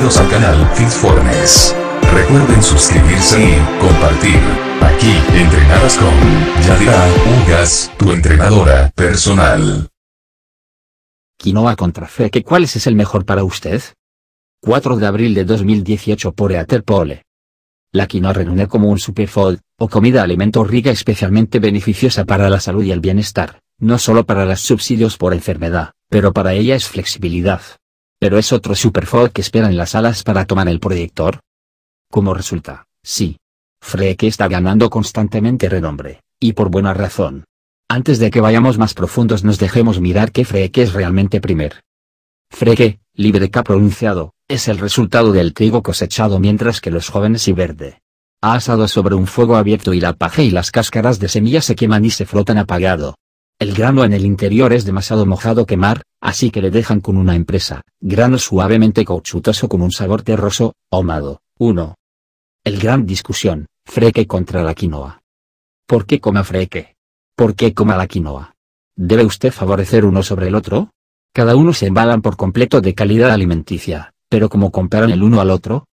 bienvenidos al canal FIT FORNES. Recuerden suscribirse y compartir. Aquí, entrenarás con Yadira Ugas, tu entrenadora personal. Quinoa contra Freekeh. ¿Cuál es el mejor para usted? 4 de abril de 2018 por Eaterpole. La quinoa reúne como un superfood, o comida alimento rica especialmente beneficiosa para la salud y el bienestar, no solo para los subsidios por enfermedad, pero para ella es flexibilidad. Pero es otro superfood que espera en las salas para tomar el proyector. Como resulta, sí. Freekeh está ganando constantemente renombre, y por buena razón. Antes de que vayamos más profundos nos dejemos mirar que Freekeh es realmente primer. Freekeh, libre K pronunciado, es el resultado del trigo cosechado mientras que los jóvenes y verde. Ha asado sobre un fuego abierto y la paja y las cáscaras de semillas se queman y se frotan apagado. El grano en el interior es demasiado mojado quemar, así que le dejan con una empresa, grano suavemente cauchutoso con un sabor terroso, ahumado. 1. El gran discusión, Freekeh contra la quinoa. ¿Por qué coma Freekeh? ¿Por qué coma la quinoa? ¿Debe usted favorecer uno sobre el otro? Cada uno se embalan por completo de calidad alimenticia. Pero ¿cómo comparan el uno al otro?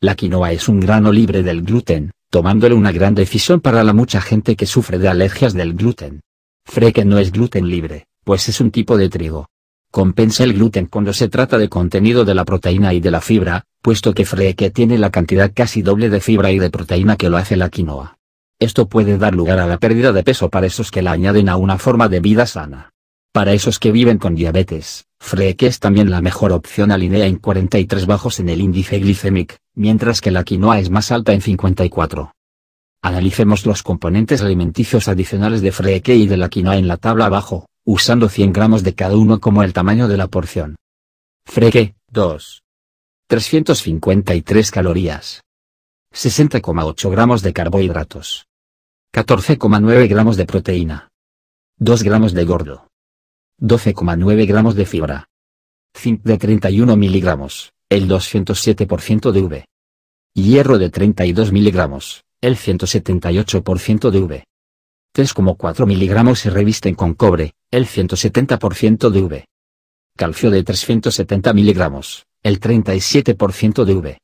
La quinoa es un grano libre del gluten, tomándole una gran decisión para la mucha gente que sufre de alergias del gluten. Freekeh no es gluten libre, pues es un tipo de trigo. Compensa el gluten cuando se trata de contenido de la proteína y de la fibra, puesto que Freekeh tiene la cantidad casi doble de fibra y de proteína que lo hace la quinoa. Esto puede dar lugar a la pérdida de peso para esos que la añaden a una forma de vida sana. Para esos que viven con diabetes, Freekeh es también la mejor opción alinea en 43 bajos en el índice glicémico, mientras que la quinoa es más alta en 54. Analicemos los componentes alimenticios adicionales de Freekeh y de la quinoa en la tabla abajo, usando 100 gramos de cada uno como el tamaño de la porción. Freekeh, 353 calorías. 60,8 gramos de carbohidratos. 14,9 gramos de proteína. 2 gramos de gordo. 12,9 gramos de fibra. Zinc de 31 miligramos, el 207% de V. Hierro de 32 miligramos, el 178% de V. 3,4 miligramos se revisten con cobre, el 170% de V. Calcio de 370 miligramos, el 37% de V.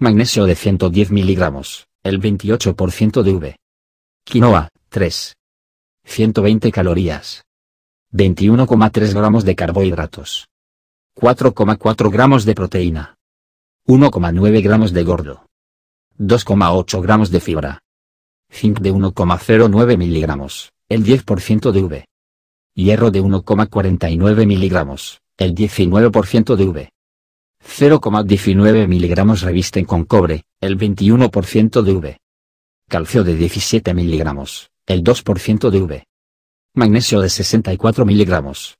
Magnesio de 110 miligramos, el 28% de V. Quinoa, 120 calorías. 21,3 gramos de carbohidratos. 4,4 gramos de proteína. 1,9 gramos de gordo. 2,8 gramos de fibra. Zinc de 1,09 miligramos, el 10% de V. Hierro de 1,49 miligramos, el 19% de V. 0,19 miligramos revisten con cobre, el 21% de V. Calcio de 17 miligramos, el 2% de V. Magnesio de 64 miligramos.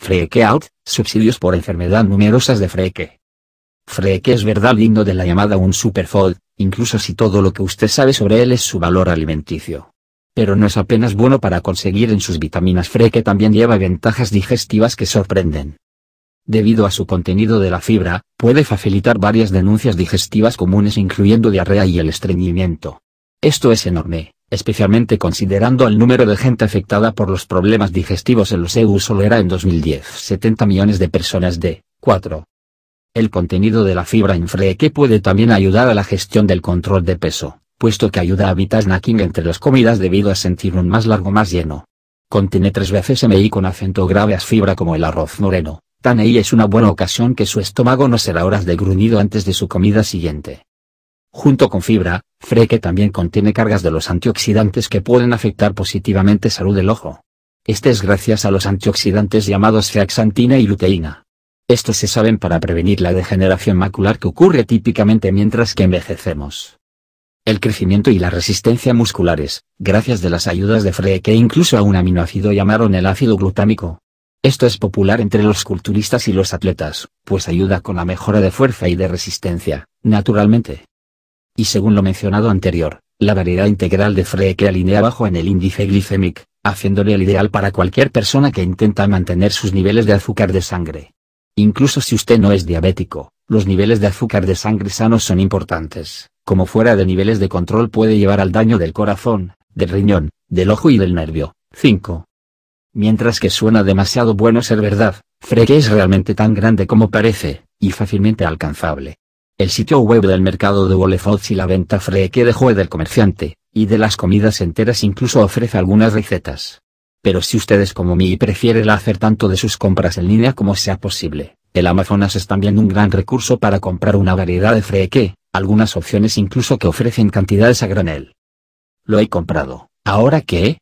Freekeh out, subsidios por enfermedad numerosas de Freekeh. Freekeh es verdad digno de la llamada un superfood, incluso si todo lo que usted sabe sobre él es su valor alimenticio. Pero no es apenas bueno para conseguir en sus vitaminas. Freekeh también lleva ventajas digestivas que sorprenden. Debido a su contenido de la fibra, puede facilitar varias denuncias digestivas comunes incluyendo diarrea y el estreñimiento. Esto es enorme, especialmente considerando el número de gente afectada por los problemas digestivos en los EU. Solo era en 2010 70 millones de personas de 4. El contenido de la fibra en Freekeh puede también ayudar a la gestión del control de peso, puesto que ayuda a evitar snacking entre las comidas debido a sentir un más largo más lleno. Contiene 3 veces MI con acento grave a fibra como el arroz moreno, tan ahí es una buena ocasión que su estómago no será horas de gruñido antes de su comida siguiente. Junto con fibra, Freekeh también contiene cargas de los antioxidantes que pueden afectar positivamente salud del ojo. Este es gracias a los antioxidantes llamados zeaxantina y luteína. Estos se saben para prevenir la degeneración macular que ocurre típicamente mientras que envejecemos. El crecimiento y la resistencia musculares, gracias de las ayudas de Freekeh incluso a un aminoácido llamaron el ácido glutámico. Esto es popular entre los culturistas y los atletas, pues ayuda con la mejora de fuerza y de resistencia, naturalmente. Y según lo mencionado anterior, la variedad integral de Freekeh alinea abajo en el índice glicémico, haciéndole el ideal para cualquier persona que intenta mantener sus niveles de azúcar de sangre. Incluso si usted no es diabético, los niveles de azúcar de sangre sanos son importantes, como fuera de niveles de control puede llevar al daño del corazón, del riñón, del ojo y del nervio. 5. Mientras que suena demasiado bueno ser verdad, Freekeh es realmente tan grande como parece, y fácilmente alcanzable. El sitio web del mercado de Whole Foods y la venta Freekeh dejó del comerciante, y de las comidas enteras incluso ofrece algunas recetas. Pero si ustedes como mí prefieren hacer tanto de sus compras en línea como sea posible, el Amazonas es también un gran recurso para comprar una variedad de Freekeh, algunas opciones incluso que ofrecen cantidades a granel. Lo he comprado, ¿ahora qué?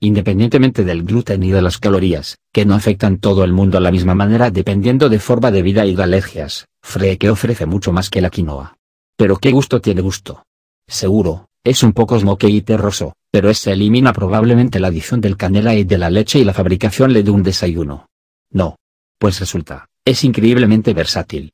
Independientemente del gluten y de las calorías, que no afectan todo el mundo a la misma manera dependiendo de forma de vida y de alergias, Freekeh ofrece mucho más que la quinoa. Pero qué gusto tiene gusto. Seguro, es un poco smoky y terroso, pero se elimina probablemente la adición del canela y de la leche y la fabricación de un desayuno. No. Pues resulta, es increíblemente versátil.